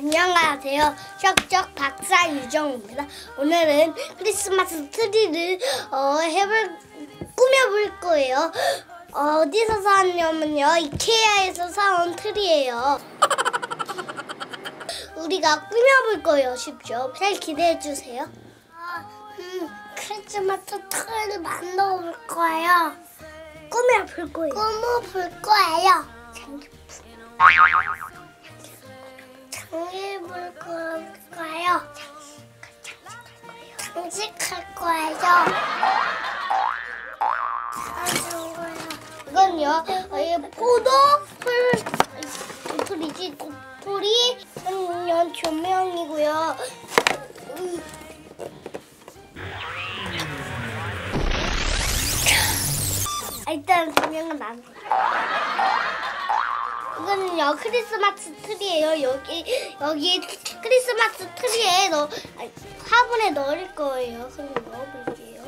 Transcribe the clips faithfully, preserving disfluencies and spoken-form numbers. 안녕하세요. 척척 박사 유정입니다. 오늘은 크리스마스 트리를 어, 해볼, 꾸며볼 거예요. 어디서 사왔냐면요, 이케아에서 사온 트리예요. 우리가 꾸며볼 거예요. 쉽죠? 잘 기대해주세요. 어, 음, 크리스마스 트리를 만들어볼 거예요. 꾸며볼 거예요. 꾸며볼 거예요. 장기품. 장식할 거예요. 장식할 거예요. 장식할 거예요. 이건요, 이 포도 풀 풀이지 풀이 연 조명이고요. 일단 조명은 안 돼. 이거는요, 크리스마스 트리예요. 여기 여기 크리스마스 트리에 넣 아니, 화분에 넣을 거예요. 그럼 넣어볼게요.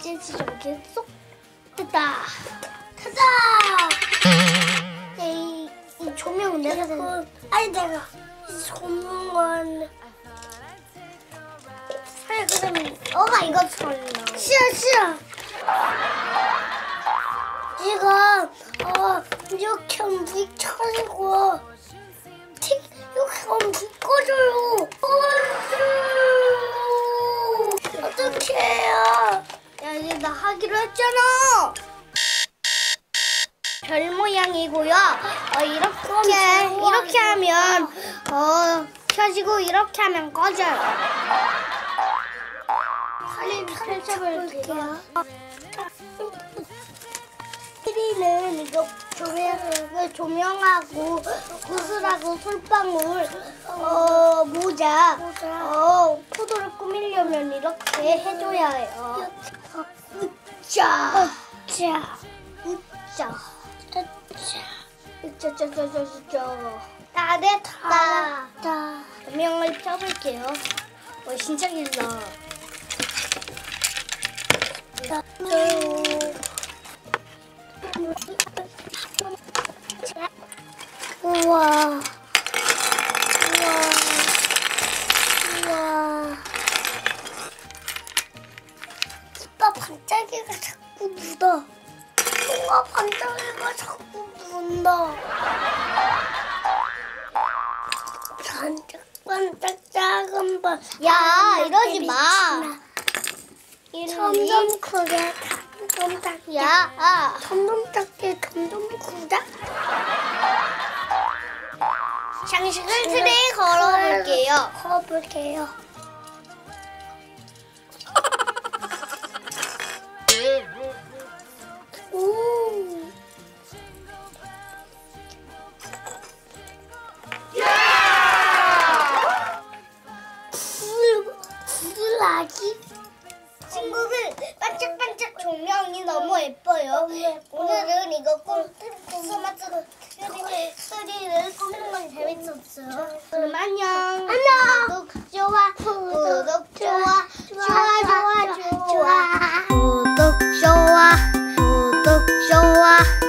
이제 여기에 쏙 됐다. 가자. 이, 이 조명은 내가 어, 아니 내가 이 조명은 그래 그럼 너가 이거 쳤나? 싫어 싫어. 지금 어. 이렇게 움직여가지고 이렇게 움직여줘요. 어떻게 해요? 야, 이제 나 하기로 했잖아. 별 모양이고요. 어, 이렇게 이렇게 하면 어 켜지고 이렇게 하면 꺼져요. 빨리 펼쳐볼게요. 트리는 이거 조명을 조명하고 구슬하고 솔방울, 어, 모자, 어, 포도를 꾸미려면 이렇게 해줘야 해요. 으짜, 으짜, 으짜, 으짜, 으짜, 으짜, 으짜. 다 됐다. 조명을 펴볼게요. 어, 진짜 길다. 우와, 우와, 우와. 오빠 반짝이가 자꾸 묻어. 뭔가 반짝이가 자꾸 묻는다. 반짝반짝 작은 번. 야, 이러지 마. 점점 크게, 점점 작게. 야, 아. 점점 작게, 점점 크게. 장식을 트레이에 걸어볼게요. 걸어볼게요. 오. 야! 구슬, 구슬하기? 친구들, 반짝반짝 조명이 너무 예뻐요. 오늘은 이거 꼭 크리스마스 트리를 꾸미는 건 재밌었어요. 그럼 안녕. 안녕. 구독 좋아. 구독 좋아. 좋아 좋아 좋아. 구독 좋아. 구독 좋아.